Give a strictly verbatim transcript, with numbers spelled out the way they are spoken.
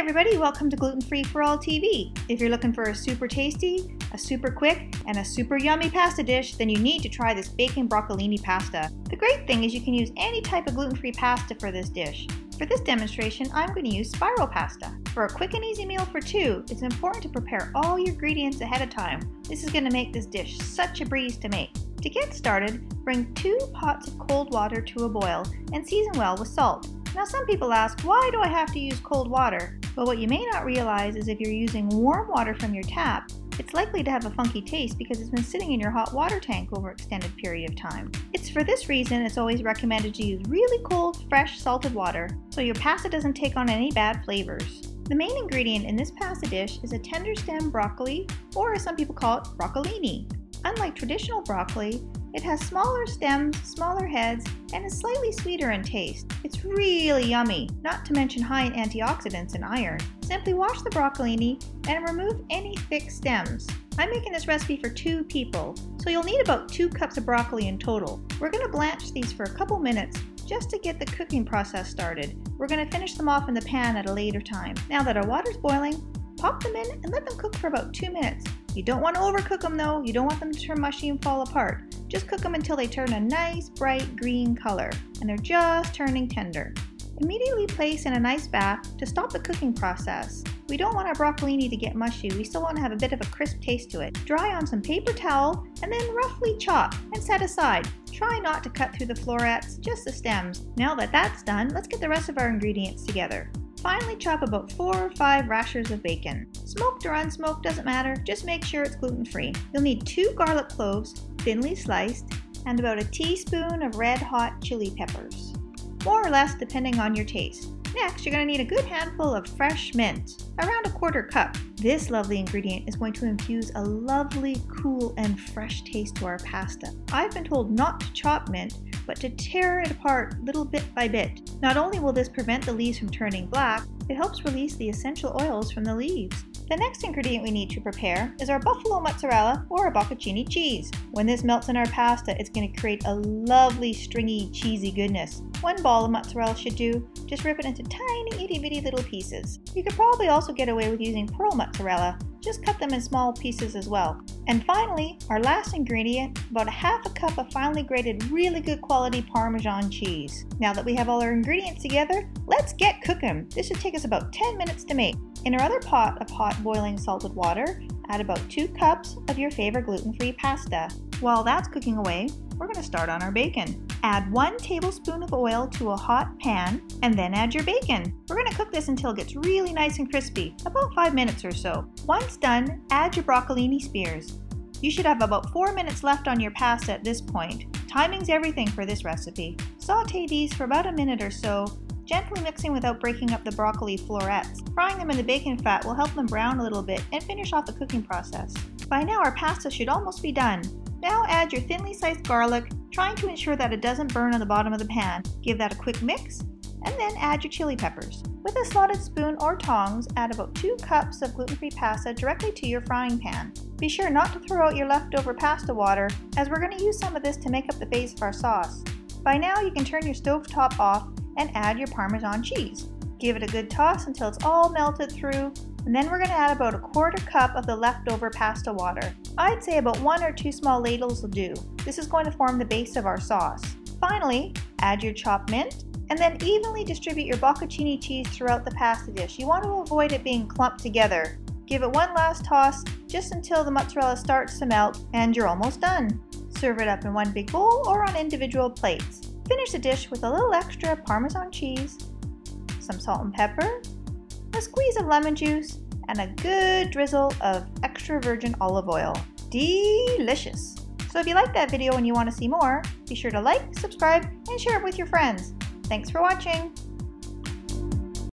everybody, welcome to Gluten Free For All T V. If you're looking for a super tasty, a super quick, and a super yummy pasta dish, then you need to try this bacon broccolini pasta. The great thing is you can use any type of gluten-free pasta for this dish. For this demonstration, I'm going to use spiral pasta. For a quick and easy meal for two, it's important to prepare all your ingredients ahead of time. This is going to make this dish such a breeze to make. To get started, bring two pots of cold water to a boil and season well with salt. Now some people ask, why do I have to use cold water? Well, what you may not realize is if you're using warm water from your tap, it's likely to have a funky taste because it's been sitting in your hot water tank over an extended period of time. It's for this reason it's always recommended to use really cold, fresh, salted water so your pasta doesn't take on any bad flavors. The main ingredient in this pasta dish is a tender stem broccoli, or as some people call it, broccolini. Unlike traditional broccoli, it has smaller stems, smaller heads, and is slightly sweeter in taste. It's really yummy, not to mention high in antioxidants and iron. Simply wash the broccolini and remove any thick stems. I'm making this recipe for two people, so you'll need about two cups of broccoli in total. We're going to blanch these for a couple minutes just to get the cooking process started. We're going to finish them off in the pan at a later time. Now that our water's boiling, pop them in and let them cook for about two minutes. You don't want to overcook them though, you don't want them to turn mushy and fall apart. Just cook them until they turn a nice bright green color and they're just turning tender. Immediately place in an ice bath to stop the cooking process. We don't want our broccolini to get mushy, we still want to have a bit of a crisp taste to it. Dry on some paper towel and then roughly chop and set aside. Try not to cut through the florets, just the stems. Now that that's done, let's get the rest of our ingredients together. Finally, chop about four or five rashers of bacon. Smoked or unsmoked, doesn't matter, just make sure it's gluten-free. You'll need two garlic cloves, thinly sliced, and about a teaspoon of red hot chili peppers. More or less, depending on your taste. Next, you're going to need a good handful of fresh mint, around a quarter cup. This lovely ingredient is going to infuse a lovely, cool, and fresh taste to our pasta. I've been told not to chop mint, but to tear it apart little bit by bit. Not only will this prevent the leaves from turning black, it helps release the essential oils from the leaves. The next ingredient we need to prepare is our buffalo mozzarella or a bocconcini cheese. When this melts in our pasta, it's going to create a lovely, stringy, cheesy goodness. One ball of mozzarella should do. Just rip it into tiny, itty bitty little pieces. You could probably also get away with using pearl mozzarella. Just cut them in small pieces as well. And finally, our last ingredient, about a half a cup of finely grated, really good quality Parmesan cheese. Now that we have all our ingredients together, let's get cooking. This should take us about ten minutes to make. In our other pot of hot boiling salted water, add about two cups of your favorite gluten-free pasta. While that's cooking away, we're going to start on our bacon. Add one tablespoon of oil to a hot pan and then add your bacon. We're going to cook this until it gets really nice and crispy, about five minutes or so. Once done, add your broccolini spears. You should have about four minutes left on your pasta at this point. Timing's everything for this recipe. Sauté these for about a minute or so, gently mixing without breaking up the broccoli florets. Frying them in the bacon fat will help them brown a little bit and finish off the cooking process. By now our pasta should almost be done. Now add your thinly sliced garlic, trying to ensure that it doesn't burn on the bottom of the pan. Give that a quick mix, and then add your chili peppers. With a slotted spoon or tongs, add about two cups of gluten-free pasta directly to your frying pan. Be sure not to throw out your leftover pasta water, as we're going to use some of this to make up the base of our sauce. By now you can turn your stove top off and add your Parmesan cheese. Give it a good toss until it's all melted through. And then we're going to add about a quarter cup of the leftover pasta water. I'd say about one or two small ladles will do. This is going to form the base of our sauce. Finally, add your chopped mint and then evenly distribute your bocconcini cheese throughout the pasta dish. You want to avoid it being clumped together. Give it one last toss just until the mozzarella starts to melt and you're almost done. Serve it up in one big bowl or on individual plates. Finish the dish with a little extra Parmesan cheese, some salt and pepper, a squeeze of lemon juice, and a good drizzle of extra virgin olive oil. Delicious! So if you like that video and you want to see more, be sure to like, subscribe, and share it with your friends. Thanks for watching!